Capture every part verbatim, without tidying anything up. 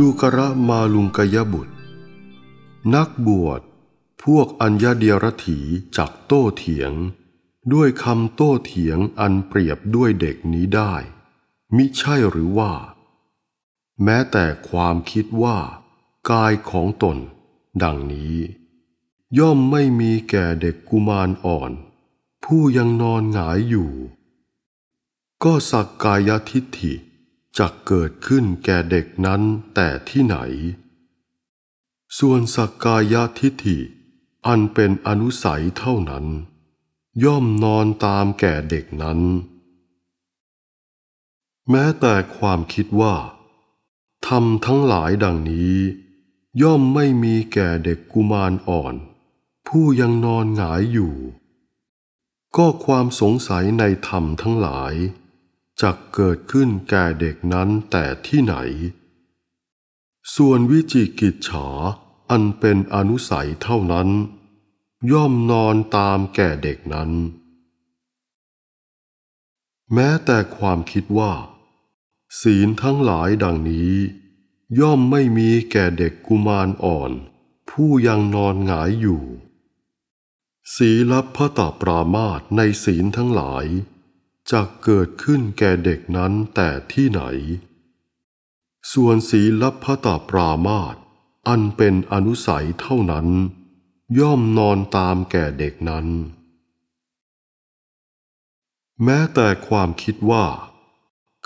ดูกระมาลุงกยบุตรนักบวชพวกอัญญเดียรถีจักโต้เถียงด้วยคำโต้เถียงอันเปรียบด้วยเด็กนี้ได้มิใช่หรือว่าแม้แต่ความคิดว่ากายของตนดังนี้ย่อมไม่มีแก่เด็กกุมารอ่อนผู้ยังนอนหงายอยู่ก็สักกายทิฏฐิจักเกิดขึ้นแก่เด็กนั้นแต่ที่ไหนส่วนสักกายทิฏฐิอันเป็นอนุสัยเท่านั้นย่อมนอนตามแก่เด็กนั้นแม้แต่ความคิดว่าธรรมทั้งหลายดังนี้ย่อมไม่มีแก่เด็กกุมารอ่อนผู้ยังนอนหงายอยู่ก็ความสงสัยในธรรมทั้งหลายจักเกิดขึ้นแก่เด็กนั้นแต่ที่ไหนส่วนวิจิกิจฉาอันเป็นอนุสัยเท่านั้นย่อมนอนตามแก่เด็กนั้นแม้แต่ความคิดว่าศีลทั้งหลายดังนี้ย่อมไม่มีแก่เด็กกุมารอ่อนผู้ยังนอนหงายอยู่ศีลัพพตปรามาสในศีลทั้งหลายจักเกิดขึ้นแก่เด็กนั้นแต่ที่ไหนส่วนศีลัพพตปรามาสอันเป็นอนุสัยเท่านั้นย่อมนอนตามแก่เด็กนั้นแม้แต่ความคิดว่า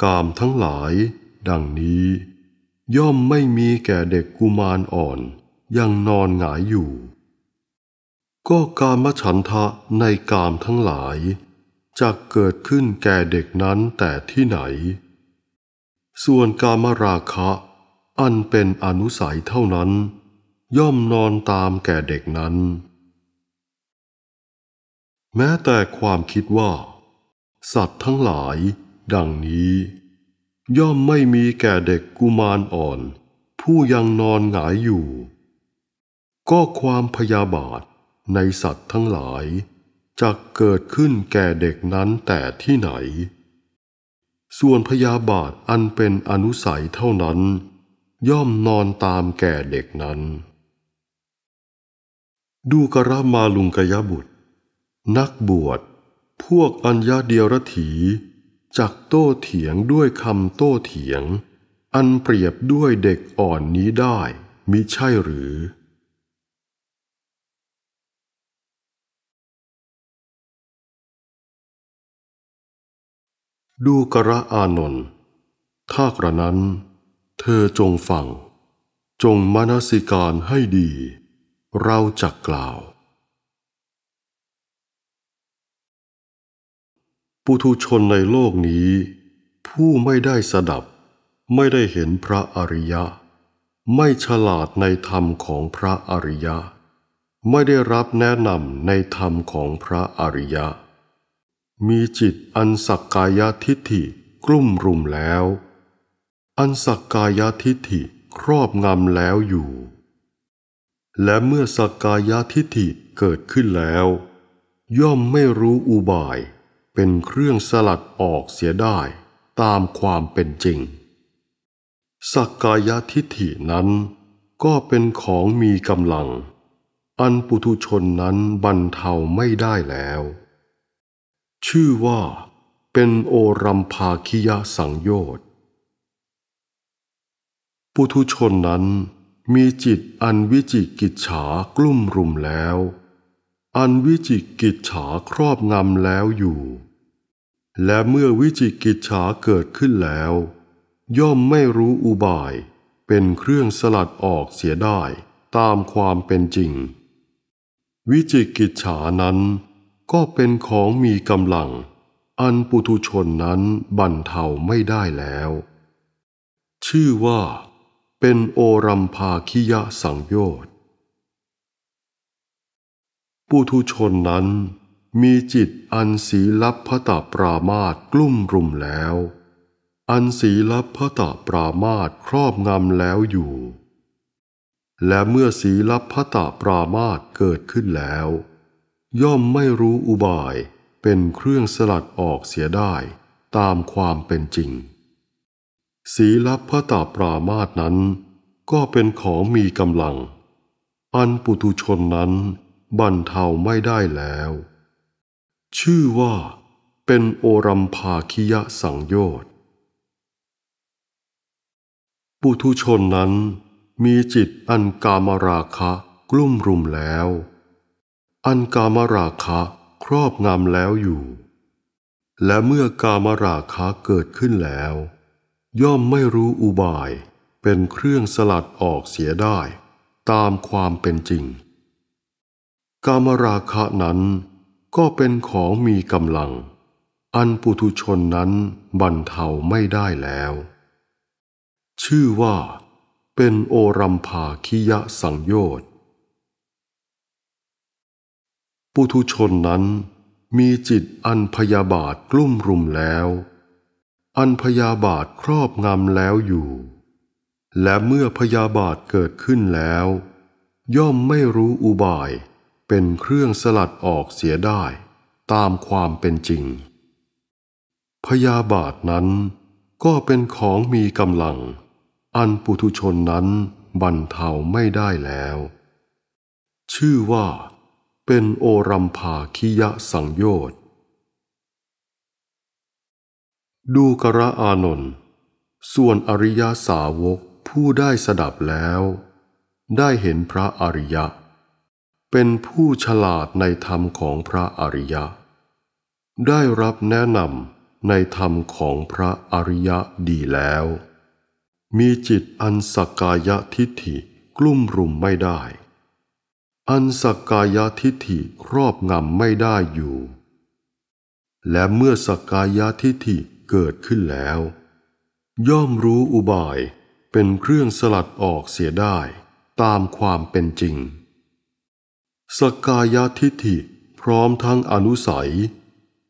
กามทั้งหลายดังนี้ย่อมไม่มีแก่เด็กกุมารอ่อนยังนอนหงายอยู่ก็กามฉันทะในกามทั้งหลายจักเกิดขึ้นแก่เด็กนั้นแต่ที่ไหนส่วนกามราคะอันเป็นอนุสัยเท่านั้นย่อมนอนตามแก่เด็กนั้นแม้แต่ความคิดว่าสัตว์ทั้งหลายดังนี้ย่อมไม่มีแก่เด็กกุมารอ่อนผู้ยังนอนหงายอยู่ก็ความพยาบาทในสัตว์ทั้งหลายจักเกิดขึ้นแก่เด็กนั้นแต่ที่ไหนส่วนพยาบาทอันเป็นอนุสัยเท่านั้นย่อมนอนตามแก่เด็กนั้นดูกระมาลุงกยบุตรนักบวชพวกอัญญเดียรถีจักโต้เถียงด้วยคำโต้เถียงอันเปรียบด้วยเด็กอ่อนนี้ได้มิใช่หรือดูกระอานนท์ถ้ากระนั้นเธอจงฟังจงมนสิการให้ดีเราจักกล่าวปุถุชนในโลกนี้ผู้ไม่ได้สดับไม่ได้เห็นพระอริยะไม่ฉลาดในธรรมของพระอริยะไม่ได้รับแนะนำในธรรมของพระอริยะมีจิตอันสักกายทิฏฐิกลุ่มรุมแล้วอันสักกายทิฏฐิครอบงำแล้วอยู่และเมื่อสักกายทิฏฐิเกิดขึ้นแล้วย่อมไม่รู้อุบายเป็นเครื่องสลัดออกเสียได้ตามความเป็นจริงสักกายทิฏฐินั้นก็เป็นของมีกำลังอันปุถุชนนั้นบรรเทาไม่ได้แล้วชื่อว่าเป็นโอรัมภาคิยสังโยชน์ปุถุชนนั้นมีจิตอันวิจิกิจฉากลุ่มรุมแล้วอันวิจิกิจฉาครอบงำแล้วอยู่และเมื่อวิจิกิจฉาเกิดขึ้นแล้วย่อมไม่รู้อุบายเป็นเครื่องสลัดออกเสียได้ตามความเป็นจริงวิจิกิจฉานั้นก็เป็นของมีกำลังอันปุถุชนนั้นบรรเทาไม่ได้แล้วชื่อว่าเป็นโอรัมภาคิยสังโยชน์ปุถุชนนั้นมีจิตอันศีลัพพตปรามาสกลุ่มรุมแล้วอันศีลัพพตปรามาสครอบงำแล้วอยู่และเมื่อศีลัพพตปรามาสเกิดขึ้นแล้วย่อมไม่รู้อุบายเป็นเครื่องสลัดออกเสียได้ตามความเป็นจริงศีลัพพตปรามาสนั้น ก็เป็นของมีกำลังอันปุถุชนนั้นบั่นเทาไม่ได้แล้วชื่อว่าเป็นโอรัมภาคิยสังโยชน์ปุถุชนนั้นมีจิตอันกามราคะกลุ่มรุมแล้วอันกามราคะครอบงำแล้วอยู่และเมื่อกามราคะเกิดขึ้นแล้วย่อมไม่รู้อุบายเป็นเครื่องสลัดออกเสียได้ตามความเป็นจริงกามราคะนั้นก็เป็นของมีกำลังอันปุถุชนนั้นบั่นเทาไม่ได้แล้วชื่อว่าเป็นโอรัมภาคิยสังโยชน์ปุถุชนนั้นมีจิตอันพยาบาทกลุ่มรุมแล้วอันพยาบาทครอบงำแล้วอยู่และเมื่อพยาบาทเกิดขึ้นแล้วย่อมไม่รู้อุบายเป็นเครื่องสลัดออกเสียได้ตามความเป็นจริงพยาบาทนั้นก็เป็นของมีกำลังอันปุถุชนนั้นบั่นเทาไม่ได้แล้วชื่อว่าเป็นโอรัมภาคิยสังโยชน์ดูกระอานนท์ส่วนอริยสาวกผู้ได้สดับแล้วได้เห็นพระอริยะเป็นผู้ฉลาดในธรรมของพระอริยะได้รับแนะนำในธรรมของพระอริยะดีแล้วมีจิตอันสักกายทิฏฐิกลุ่มรุมไม่ได้อันสักกายทิฏฐิครอบงำไม่ได้อยู่และเมื่อสักกายทิฏฐิเกิดขึ้นแล้วย่อมรู้อุบายเป็นเครื่องสลัดออกเสียได้ตามความเป็นจริงสักกายทิฏฐิพร้อมทั้งอนุสัย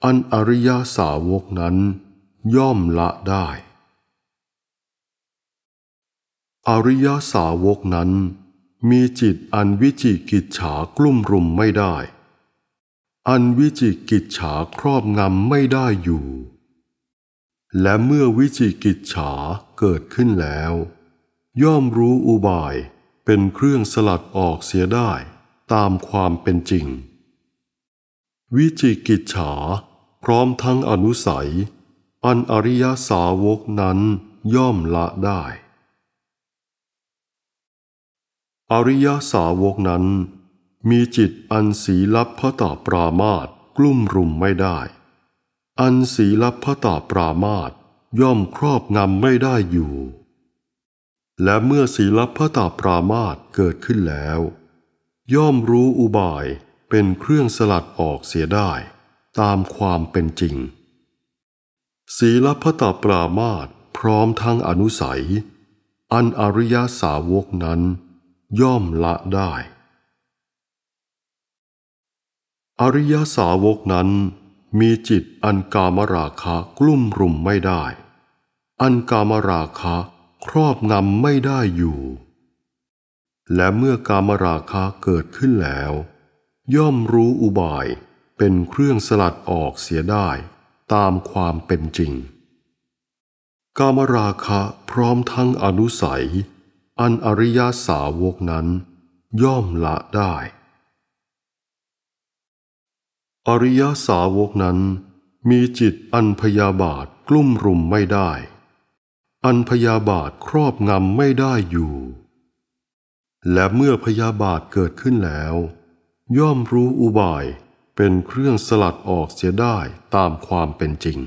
อันอริยสาวกนั้นย่อมละได้อริยสาวกนั้นมีจิตอันวิจิกิจฉากลุ่มรุมไม่ได้อันวิจิกิจฉาครอบงำไม่ได้อยู่และเมื่อวิจิกิจฉาเกิดขึ้นแล้วย่อมรู้อุบายเป็นเครื่องสลัดออกเสียได้ตามความเป็นจริงวิจิกิจฉาพร้อมทั้งอนุสัยอันอริยสาวกนั้นย่อมละได้อริยสาวกนั้นมีจิตอันสีลัพพตปรามาสกลุ่มรุมไม่ได้อันสีลัพพตปรามาสย่อมครอบงำไม่ได้อยู่และเมื่อสีลัพพตปรามาสเกิดขึ้นแล้วย่อมรู้อุบายเป็นเครื่องสลัดออกเสียได้ตามความเป็นจริงสีลัพพตปรามาสพร้อมทั้งอนุสัยอันอริยสาวกนั้นย่อมละได้อริยสาวกนั้นมีจิตอันกามราคะกลุ่มรุมไม่ได้อันกามราคะครอบงำไม่ได้อยู่และเมื่อกามราคะเกิดขึ้นแล้วย่อมรู้อุบายเป็นเครื่องสลัดออกเสียได้ตามความเป็นจริงกามราคะพร้อมทั้งอนุสัยอันอริยสาวกนั้นย่อมละได้อริยสาวกนั้นมีจิตอันพยาบาทกลุ่มรุมไม่ได้อันพยาบาทครอบงำไม่ได้อยู่และเมื่อพยาบาทเกิดขึ้นแล้วย่อมรู้อุบายเป็นเครื่องสลัดออกเสียได้ตามความเป็นจริง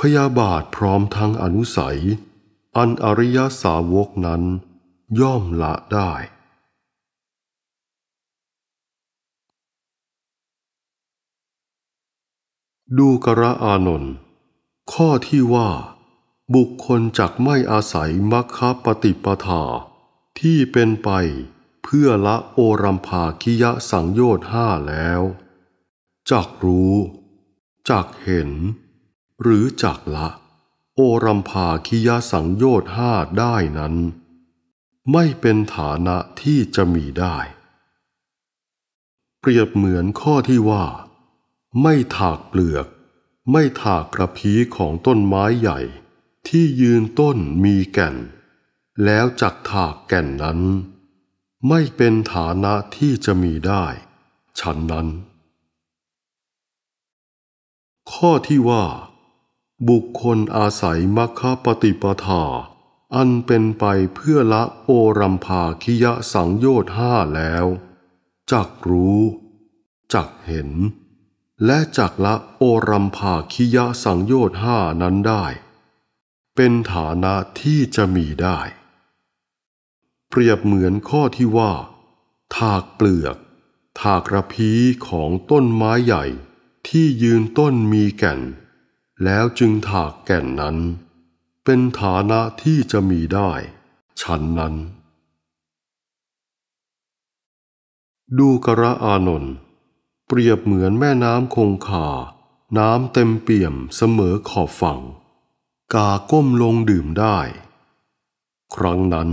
พยาบาทพร้อมทั้งอนุสัยอันอริยสาวกนั้นย่อมละได้ดูกระอานนท์ข้อที่ว่าบุคคลจักไม่อาศัยมรรคปฏิปทาที่เป็นไปเพื่อละโอรัมภาคิยสังโยชน์ห้าแล้วจักรู้จักเห็นหรือจักละโอรัมภาคิยสังโยชน์ห้าได้นั้นไม่เป็นฐานะที่จะมีได้เปรียบเหมือนข้อที่ว่าไม่ถากเปลือกไม่ถากกระพี้ของต้นไม้ใหญ่ที่ยืนต้นมีแก่น แล้วจักถากแก่นนั้นไม่เป็นฐานะที่จะมีได้ฉันนั้นข้อที่ว่าบุคคลอาศัยมรรคปฏิปทาอันเป็นไปเพื่อละโอรัมภาคิยสังโยชน์ห้าแล้วจักรู้จักเห็นและจักละโอรัมภาคิยสังโยชน์ห้านั้นได้เป็นฐานะที่จะมีได้เปรียบเหมือนข้อที่ว่าถากเปลือกถากระพีของต้นไม้ใหญ่ที่ยืนต้นมีแก่นแล้วจึงถากแก่นนั้นเป็นฐานะที่จะมีได้ฉันนั้นดูกระอานนท์เปรียบเหมือนแม่น้ำคงคาน้ำเต็มเปี่ยมเสมอขอบฝั่งกาก้มลงดื่มได้ครั้งนั้น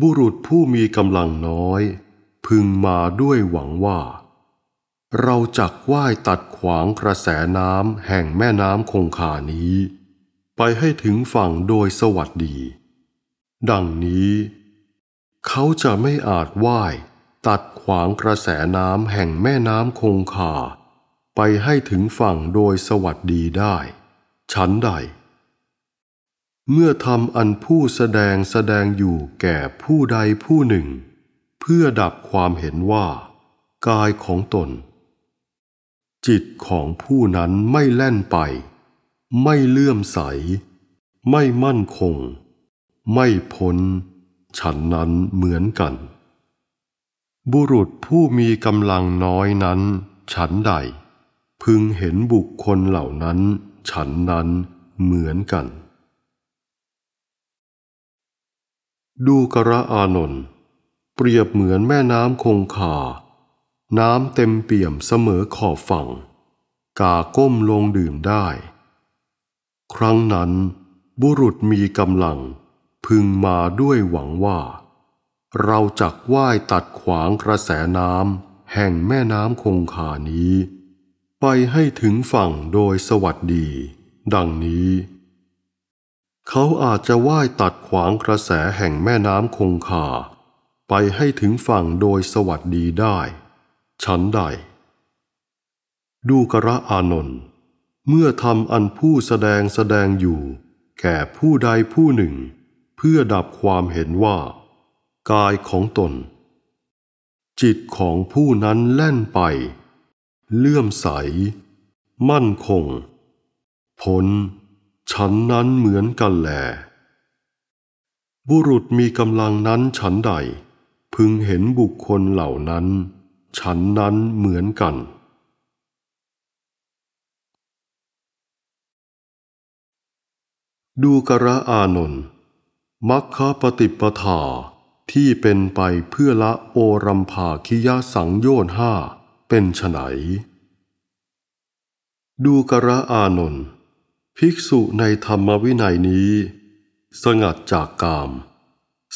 บุรุษผู้มีกำลังน้อยพึงมาด้วยหวังว่าเราจักว่ายตัดขวางกระแสน้ำแห่งแม่น้ำคงคานี้ไปให้ถึงฝั่งโดยสวัสดีดังนี้เขาจะไม่อาจว่ายตัดขวางกระแสน้ำแห่งแม่น้ำคงคาไปให้ถึงฝั่งโดยสวัสดีได้ฉันใดเมื่อทำอันผู้แสดงแสดงอยู่แก่ผู้ใดผู้หนึ่งเพื่อดับความเห็นว่ากายของตนจิตของผู้นั้นไม่แล่นไปไม่เลื่อมใสไม่มั่นคงไม่พ้นฉันนั้นเหมือนกันบุรุษผู้มีกำลังน้อยนั้นฉันใดพึงเห็นบุคคลเหล่านั้นฉันนั้นเหมือนกันดูกระอานนท์เปรียบเหมือนแม่น้ำคงคาน้ำเต็มเปี่ยมเสมอขอบฝั่งกาก้มลงดื่มได้ครั้งนั้นบุรุษมีกำลังพึงมาด้วยหวังว่าเราจักว่ายตัดขวางกระแสน้ำแห่งแม่น้ำคงคานี้ไปให้ถึงฝั่งโดยสวัสดีดังนี้เขาอาจจะว่ายตัดขวางกระแสแห่งแม่น้ำคงคาไปให้ถึงฝั่งโดยสวัสดีได้ฉันใดดูกระอานนท์เมื่อทำอันผู้แสดงแสดงอยู่แก่ผู้ใดผู้หนึ่งเพื่อดับความเห็นว่ากายของตนจิตของผู้นั้นแล่นไปเลื่อมใสมั่นคงพ้นฉันนั้นเหมือนกันแลบุรุษมีกำลังนั้นฉันใดพึงเห็นบุคคลเหล่านั้นฉันนั้นเหมือนกันดูกระอานนท์มัคคะปฏิปทาที่เป็นไปเพื่อละโอรัมภาคิยสังโยชน์ห้าเป็นไฉนดูกระอานนท์ภิกษุในธรรมวินัยนี้สงัดจากกาม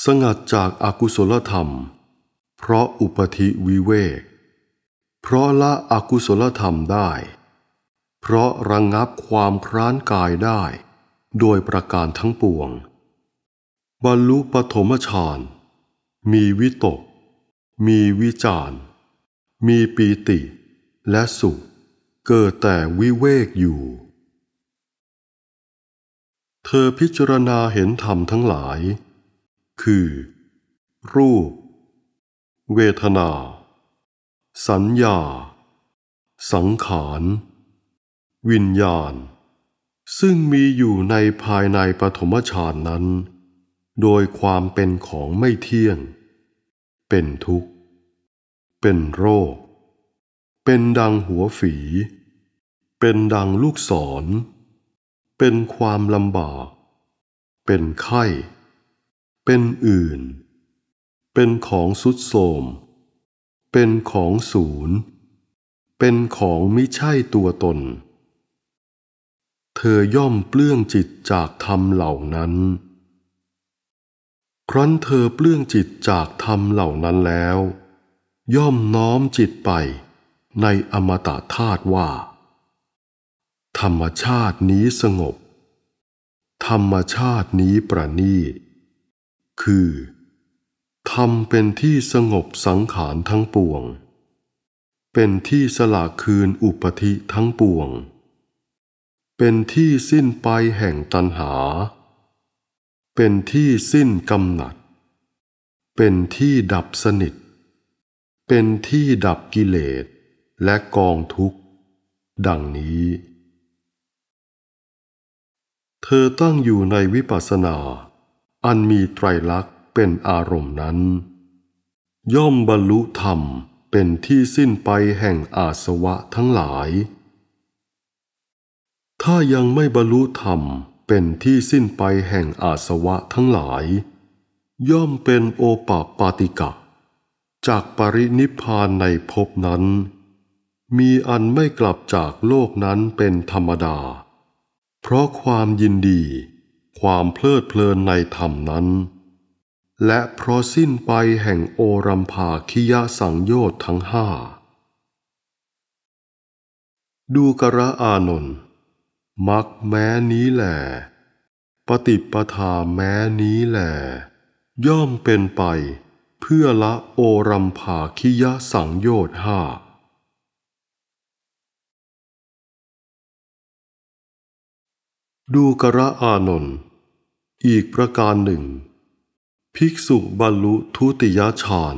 สงัดจากอกุศลธรรมเพราะอุปธิวิเวกเพราะละอกุศลธรรมได้เพราะระงับความคร้านกายได้โดยประการทั้งปวงบรรลุปฐมฌานมีวิตกมีวิจารมีปีติและสุขเกิดแต่วิเวกอยู่เธอพิจารณาเห็นธรรมทั้งหลายคือรูปเวทนาสัญญาสังขารวิญญาณซึ่งมีอยู่ในภายในปฐมฌานนั้นโดยความเป็นของไม่เที่ยงเป็นทุกข์เป็นโรคเป็นดังหัวฝีเป็นดังลูกศรเป็นความลำบากเป็นไข้เป็นอื่นเป็นของทรุดโทรมเป็นของศูนย์เป็นของมิใช่ตัวตนเธอย่อมเปลื้องจิตจากธรรมเหล่านั้นครั้นเธอเปลื้องจิตจากธรรมเหล่านั้นแล้วย่อมน้อมจิตไปในอมตะธาตุว่าธรรมชาตินี้สงบธรรมชาตินี้ประณีต คือธรรมเป็นที่สงบสังขารทั้งปวงเป็นที่สละคืนอุปธิทั้งปวงเป็นที่สิ้นไปแห่งตัณหาเป็นที่สิ้นกำหนัดเป็นที่ดับสนิทเป็นที่ดับกิเลสและกองทุกข์ดังนี้เธอตั้งอยู่ในวิปัสสนาอันมีไตรลักษณ์เป็นอารมณ์นั้นย่อมบรรลุธรรมเป็นที่สิ้นไปแห่งอาสวะทั้งหลายถ้ายังไม่บรรลุธรรมเป็นที่สิ้นไปแห่งอาสวะทั้งหลายย่อมเป็นโอปปาติกะจากปรินิพพานในภพนั้นมีอันไม่กลับจากโลกนั้นเป็นธรรมดาเพราะความยินดีความเพลิดเพลินในธรรมนั้นและเพราะสิ้นไปแห่งโอรัมภาคิยสังโยชน์ทั้งห้าดูกระอานนท์มรรคแม้นี้แหละปฏิปทาแม้นี้แหละย่อมเป็นไปเพื่อละโอรัมภาคิยสังโยชน์ห้าดูกระอานนท์อีกประการหนึ่งภิกษุบรรลุทุติยฌาน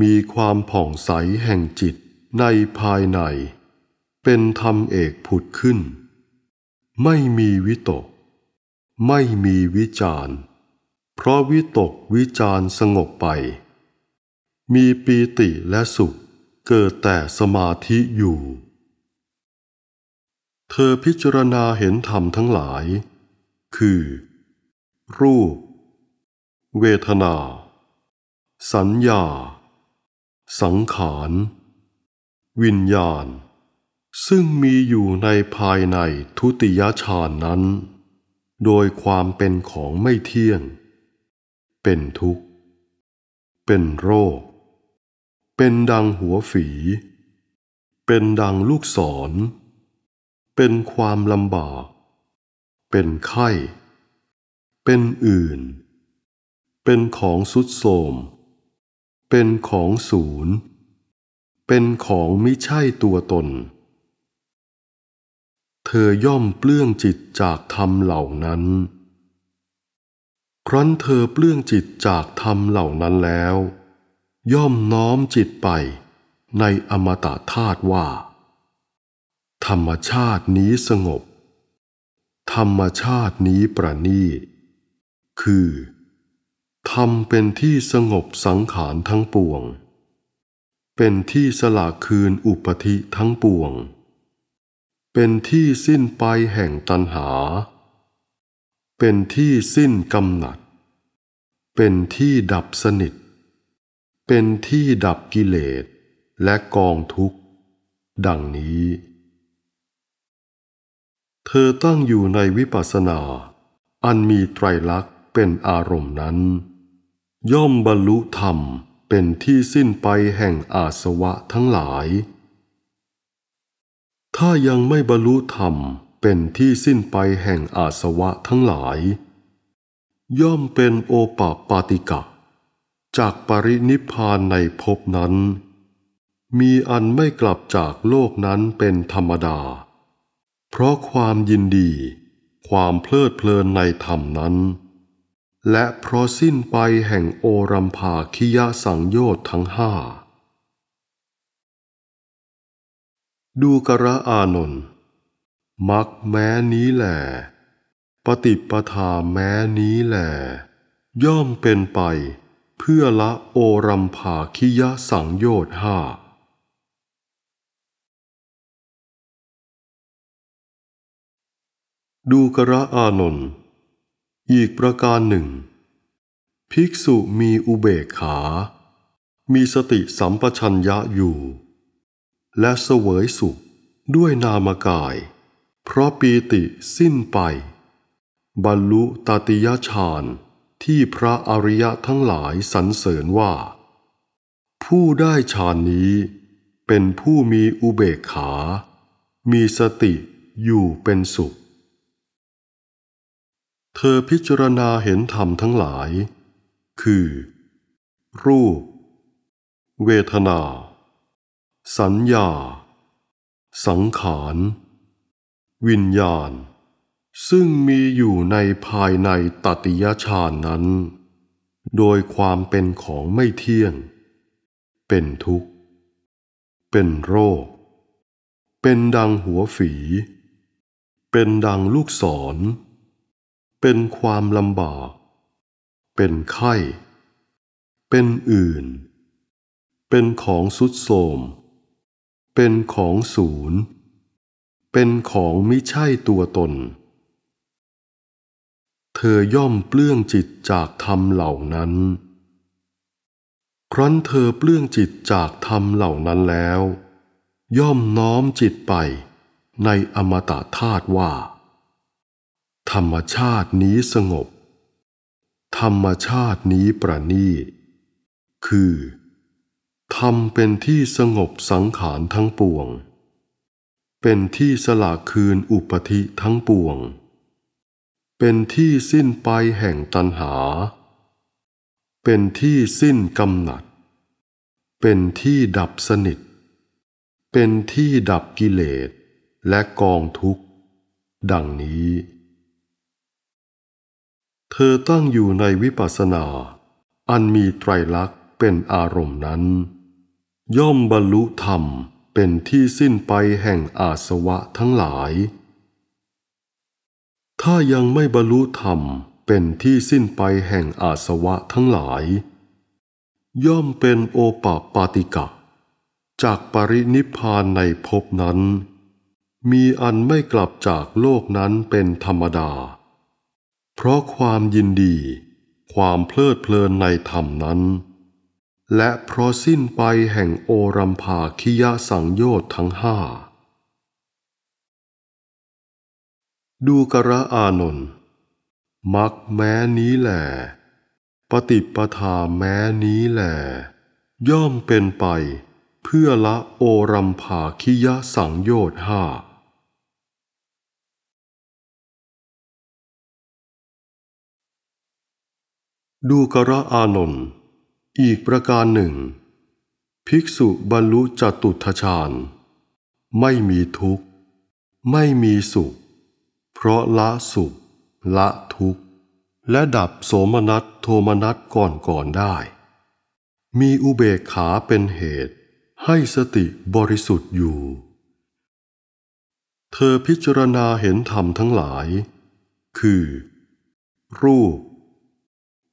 มีความผ่องใสแห่งจิตในภายในเป็นธรรมเอกผุดขึ้นไม่มีวิตกไม่มีวิจารเพราะวิตกวิจารสงบไปมีปีติและสุขเกิดแต่สมาธิอยู่เธอพิจารณาเห็นธรรมทั้งหลายคือรูปเวทนาสัญญาสังขารวิญญาณซึ่งมีอยู่ในภายในทุติยฌานนั้นโดยความเป็นของไม่เที่ยงเป็นทุกข์เป็นโรคเป็นดังหัวฝีเป็นดังลูกศรเป็นความลำบากเป็นไข้เป็นอื่นเป็นของสุดโทรมเป็นของศูนย์เป็นของมิใช่ตัวตนเธอย่อมเปลื้องจิตจากธรรมเหล่านั้นครั้นเธอเปลื้องจิตจากธรรมเหล่านั้นแล้วย่อมน้อมจิตไปในอมตะธาตุว่าธรรมชาตินี้สงบธรรมชาตินี้ประณีตคือธรรมเป็นที่สงบสังขารทั้งปวงเป็นที่สละคืนอุปธิทั้งปวงเป็นที่สิ้นไปแห่งตัณหาเป็นที่สิ้นกำหนัดเป็นที่ดับสนิทเป็นที่ดับกิเลสและกองทุกข์ดังนี้เธอตั้งอยู่ในวิปัสสนาอันมีไตรลักษณ์เป็นอารมณ์นั้นย่อมบรรลุธรรมเป็นที่สิ้นไปแห่งอาสวะทั้งหลายถ้ายังไม่บรรลุธรรมเป็นที่สิ้นไปแห่งอาสวะทั้งหลายย่อมเป็นโอปปาติกะจากปรินิพพานในภพนั้นมีอันไม่กลับจากโลกนั้นเป็นธรรมดาเพราะความยินดีความเพลิดเพลินในธรรมนั้นและเพราะสิ้นไปแห่งโอรัมภาคิยสังโยชน์ทั้งห้าดูกระอานนท์มรรคแม้นี้แหละปฏิปทาแม้นี้แหละย่อมเป็นไปเพื่อละโอรัมภาคิยสังโยชน์ห้าดูกระอานนท์อีกประการหนึ่งภิกษุมีอุเบกขามีสติสัมปชัญญะอยู่และเสวยสุขด้วยนามกายเพราะปีติสิ้นไปบรรลุตติยฌานที่พระอริยะทั้งหลายสรรเสริญว่าผู้ได้ฌานนี้เป็นผู้มีอุเบกขามีสติอยู่เป็นสุขเธอพิจารณาเห็นธรรมทั้งหลาย คือรูปเวทนาสัญญาสังขารวิญญาณซึ่งมีอยู่ในภายในตติยฌานนั้นโดยความเป็นของไม่เที่ยงเป็นทุกข์เป็นโรคเป็นดังหัวฝีเป็นดังลูกศรเป็นความลำบากเป็นไข้เป็นอื่นเป็นของทรุดโทรมเป็นของศูนย์เป็นของมิใช่ตัวตนเธอย่อมเปลื้องจิตจากธรรมเหล่านั้นครั้นเธอเปลื้องจิตจากธรรมเหล่านั้นแล้วย่อมน้อมจิตไปในอมตะธาตุว่าธรรมชาตินี้สงบธรรมชาตินี้ประณีตคือธรรมเป็นที่สงบสังขารทั้งปวงเป็นที่สละคืนอุปธิทั้งปวงเป็นที่สิ้นไปแห่งตัณหาเป็นที่สิ้นกำหนัดเป็นที่ดับสนิทเป็นที่ดับกิเลสและกองทุกข์ดังนี้เธอตั้งอยู่ในวิปัสสนาอันมีไตรลักษณ์เป็นอารมณ์นั้นย่อมบรรลุธรรมเป็นที่สิ้นไปแห่งอาสวะทั้งหลายถ้ายังไม่บรรลุธรรมเป็นที่สิ้นไปแห่งอาสวะทั้งหลายย่อมเป็นโอปปาติกะจากปรินิพพานในภพนั้นมีอันไม่กลับจากโลกนั้นเป็นธรรมดาเพราะความยินดีความเพลิดเพลินในธรรมนั้นและเพราะสิ้นไปแห่งโอรัมภาคิยสังโยชน์ทั้งห้าดูกระอานนท์มรรคแม้นี้แหละปฏิปทาแม้นี้แหละย่อมเป็นไปเพื่อละโอรัมภาคิยสังโยชน์ห้าดูกระอานนท์อีกประการหนึ่งภิกษุบรรลุจตุตถฌานไม่มีทุกข์ไม่มีสุขเพราะละสุขละทุกข์และดับโสมนัสโทมนัสก่อนก่อนได้มีอุเบกขาเป็นเหตุให้สติบริสุทธิ์อยู่เธอพิจารณาเห็นธรรมทั้งหลายคือรูป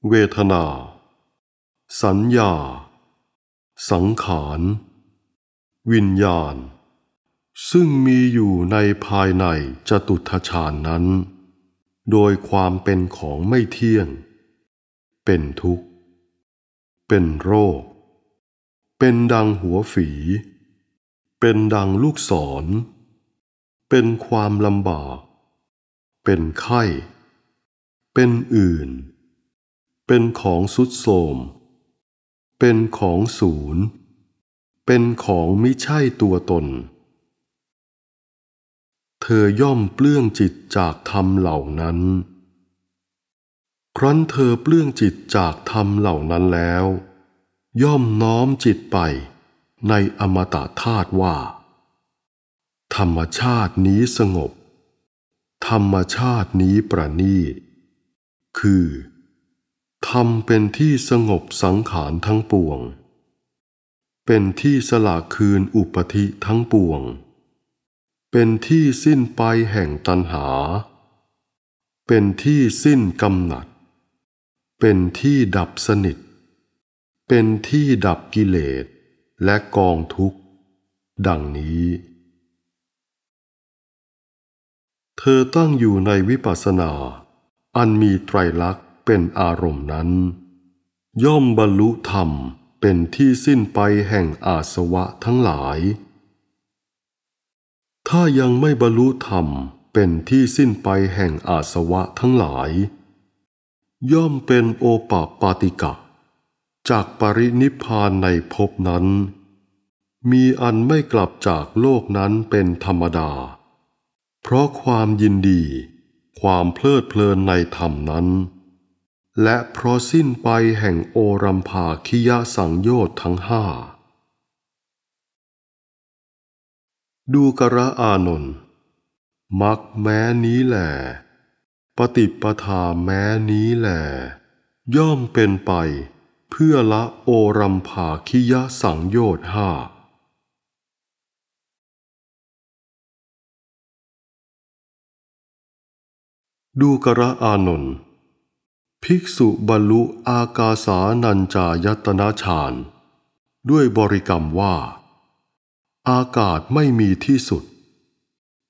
เวทนาสัญญาสังขารวิญญาณซึ่งมีอยู่ในภายในจตุตถฌานนั้นโดยความเป็นของไม่เที่ยงเป็นทุกข์เป็นโรคเป็นดังหัวฝีเป็นดังลูกศรเป็นความลำบากเป็นไข้เป็นอื่นเป็นของทรุดโทรมเป็นของศูนย์เป็นของมิใช่ตัวตนเธอย่อมเปลื้องจิตจากธรรมเหล่านั้นครั้นเธอเปลื้องจิตจากธรรมเหล่านั้นแล้วย่อมน้อมจิตไปในอมตะธาตุว่าธรรมชาตินี้สงบธรรมชาตินี้ประณีตคือธรรมเป็นที่สงบสังขารทั้งปวงเป็นที่สละคืนอุปธิทั้งปวงเป็นที่สิ้นไปแห่งตัณหาเป็นที่สิ้นกำหนัดเป็นที่ดับสนิทเป็นที่ดับกิเลสและกองทุกข์ดังนี้เธอตั้งอยู่ในวิปัสสนาอันมีไตรลักษณ์เป็นอารมณ์นั้นย่อมบรรลุธรรมเป็นที่สิ้นไปแห่งอาสวะทั้งหลายถ้ายังไม่บรรลุธรรมเป็นที่สิ้นไปแห่งอาสวะทั้งหลายย่อมเป็นโอปปาติกะจากปรินิพพานในภพนั้นมีอันไม่กลับจากโลกนั้นเป็นธรรมดาเพราะความยินดีความเพลิดเพลินในธรรมนั้น และเพราะสิ้นไปแห่งโอรัมภาคิยสังโยชน์ทั้งห้าดูกระอานนท์มักแม้นี้แหละปฏิปทาแม้นี้แหละย่อมเป็นไปเพื่อละโอรัมภาคิยสังโยชน์ห้าดูกระอานนท์ภิกษุบรรลุอากาสานัญจายตนะฌานด้วยบริกรรมว่าอากาศไม่มีที่สุด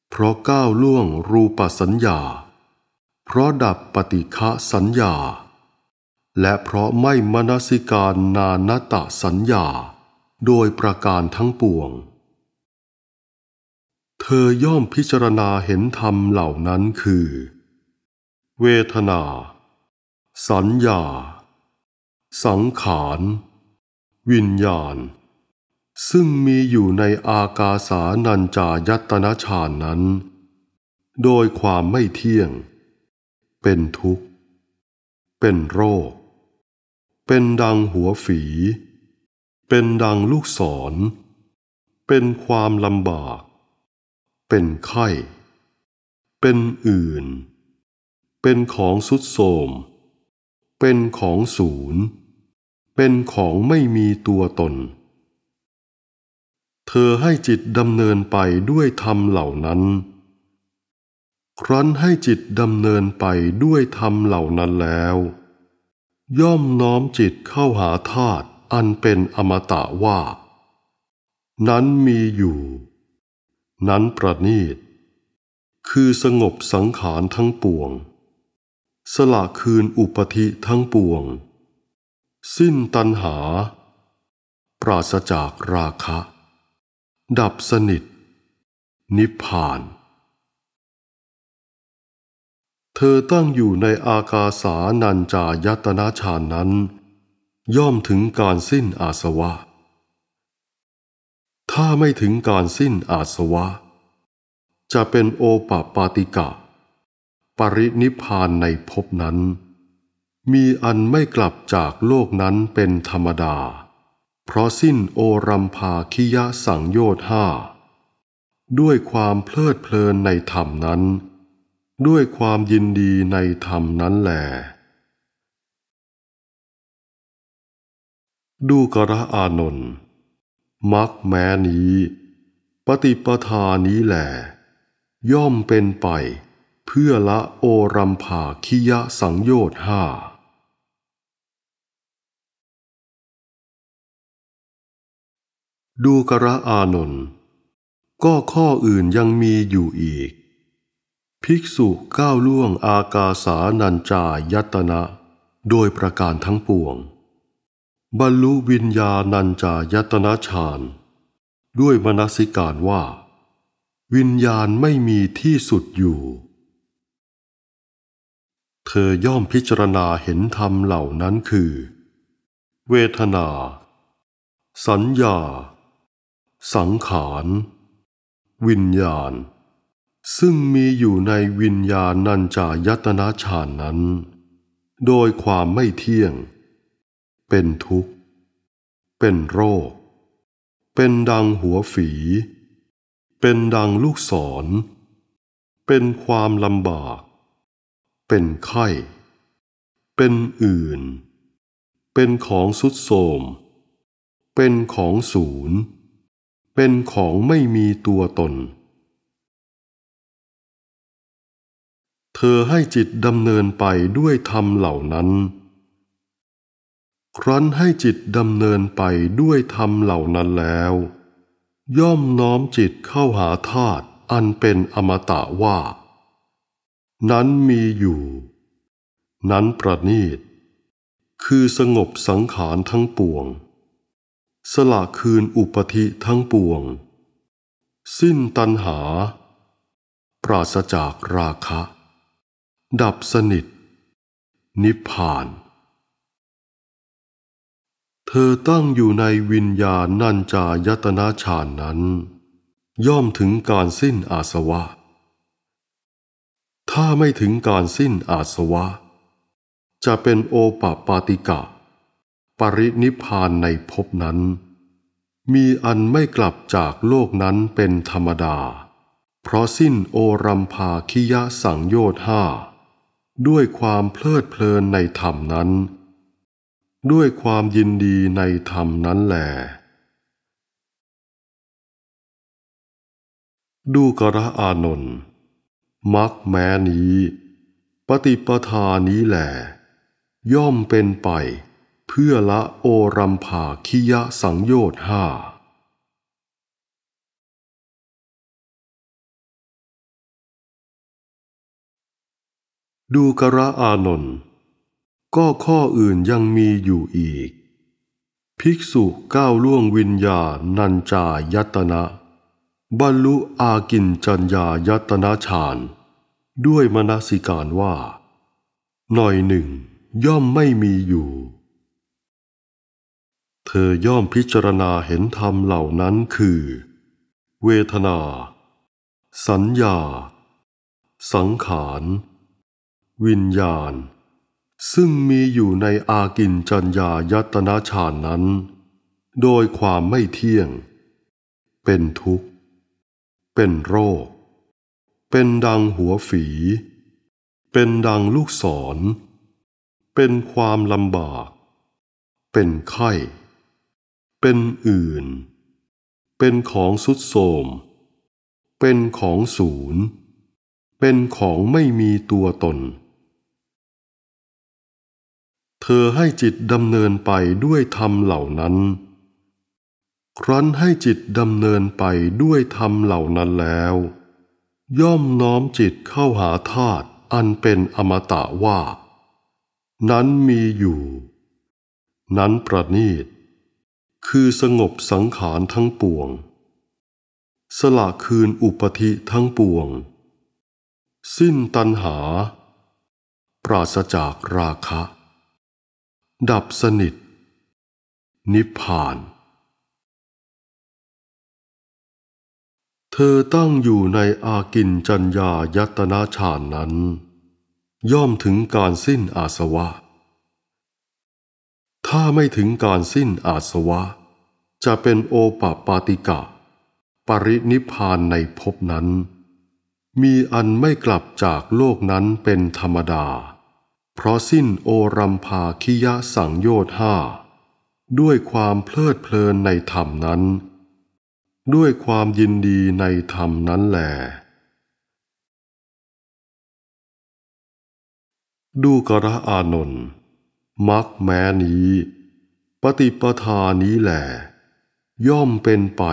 เพราะก้าวล่วงรูปสัญญาเพราะดับปฏิฆะสัญญาและเพราะไม่มนสิการนานตะสัญญาโดยประการทั้งปวงเธอย่อมพิจารณาเห็นธรรมเหล่านั้นคือเวทนาสัญญาสังขารวิญญาณซึ่งมีอยู่ในอากาสานัญจายตนะฌานนั้นโดยความไม่เที่ยงเป็นทุกข์เป็นโรคเป็นดังหัวฝีเป็นดังลูกศรเป็นความลำบากเป็นไข้เป็นอื่นเป็นของทรุดโทรมเป็นของศูนย์เป็นของไม่มีตัวตนเธอให้จิตดำเนินไปด้วยธรรมเหล่านั้นครั้นให้จิตดำเนินไปด้วยธรรมเหล่านั้นแล้วย่อมน้อมจิตเข้าหาธาตุอันเป็นอมตะว่านั้นมีอยู่นั้นประณีตคือสงบสังขารทั้งปวงสละคืนอุปธิทั้งปวงสิ้นตัณหาปราศจากราคะดับสนิทนิพพานเธอตั้งอยู่ในอากาสานัญจายตนะฌานนั้นย่อมถึงการสิ้นอาสวะถ้าไม่ถึงการสิ้นอาสวะจะเป็นโอปปาติกะปรินิพพานในภพนั้นมีอันไม่กลับจากโลกนั้นเป็นธรรมดาเพราะสิ้นโอรัมภาคิยสังโยชน์ห้าด้วยความเพลิดเพลินในธรรมนั้นด้วยความยินดีในธรรมนั้นแลดูกระอานนท์มักแม้นี้ปฏิปทานี้แลย่อมเป็นไปเพื่อละโอรัมภาคิยสังโยชน์ห้าดูกระอานนท์ก็ข้ออื่นยังมีอยู่อีกภิกษุก้าวล่วงอากาสานัญจายตนะโดยประการทั้งปวงบรรลุวิญญาณัญจายตนะฌานด้วยมนสิการว่าวิญญาณไม่มีที่สุดอยู่เธอย่อมพิจารณาเห็นธรรมเหล่านั้นคือเวทนาสัญญาสังขารวิญญาณซึ่งมีอยู่ในวิญญาณัญจายตนะฌานนั้นโดยความไม่เที่ยงเป็นทุกข์เป็นโรคเป็นดังหัวฝีเป็นดังลูกศรเป็นความลำบากเป็นไข้เป็นอื่นเป็นของทรุดโทรมเป็นของศูนย์เป็นของไม่มีตัวตนเธอให้จิตดำเนินไปด้วยธรรมเหล่านั้นครั้นให้จิตดำเนินไปด้วยธรรมเหล่านั้นแล้วย่อมน้อมจิตเข้าหาธาตุอันเป็นอมตะว่านั้นมีอยู่นั้นประณีตคือสงบสังขารทั้งปวงสละคืนอุปธิทั้งปวงสิ้นตัณหาปราศจากราคะดับสนิทนิพพานเธอตั้งอยู่ในวิญญาณัญจายตนะฌานนั้นย่อมถึงการสิ้นอาสวะถ้าไม่ถึงการสิ้นอาสวะ จะเป็นโอปปาติกะปรินิพพานในภพนั้นมีอันไม่กลับจากโลกนั้นเป็นธรรมดาเพราะสิ้นโอรัมภาคิยสังโยชน์ห้าด้วยความเพลิดเพลินในธรรมนั้นด้วยความยินดีในธรรมนั้นแลดูกระอานนท์มรรคแม้นี้ปฏิปทานี้แลย่อมเป็นไปเพื่อละโอรัมภาคิยสังโยชน์ห้าดูกระอานนท์ก็ข้ออื่นยังมีอยู่อีกภิกษุก้าวล่วงวิญญาณนัญจายตนะบรรลุอากิญจัญญายตนะฌานด้วยมนสิการว่าหน่อยหนึ่งย่อมไม่มีอยู่เธอย่อมพิจารณาเห็นธรรมเหล่านั้นคือเวทนาสัญญาสังขารวิญญาณซึ่งมีอยู่ในอากิญจัญญายตนะฌานนั้นโดยความไม่เที่ยงเป็นทุกข์เป็นโรคเป็นดังหัวฝีเป็นดังลูกศรเป็นความลำบากเป็นไข้เป็นอื่นเป็นของทรุดโทรมเป็นของศูนย์เป็นของไม่มีตัวตนเธอให้จิตดำเนินไปด้วยธรรมเหล่านั้นครั้นให้จิตดำเนินไปด้วยธรรมเหล่านั้นแล้วย่อมน้อมจิตเข้าหาธาตุอันเป็นอมตะว่านั้นมีอยู่นั้นประณีตคือสงบสังขารทั้งปวงสละคืนอุปธิทั้งปวงสิ้นตัณหาปราศจากราคะดับสนิทนิพพานเธอตั้งอยู่ในอากิญจัญญายตนะฌานนั้นย่อมถึงการสิ้นอาสวะถ้าไม่ถึงการสิ้นอาสวะจะเป็นโอปปาติกะปรินิพพานในภพนั้นมีอันไม่กลับจากโลกนั้นเป็นธรรมดาเพราะสิ้นโอรัมภาคิยสังโยชน์ห้าด้วยความเพลิดเพลินในธรรมนั้นด้วยความยินดีในธรรมนั้นแลดูกระอานนท์มรรคแม้นี้ปฏิปทานี้แลย่อมเป็นไป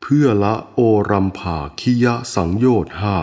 เพื่อละโอรัมภาคิยสังโยชน์ห้า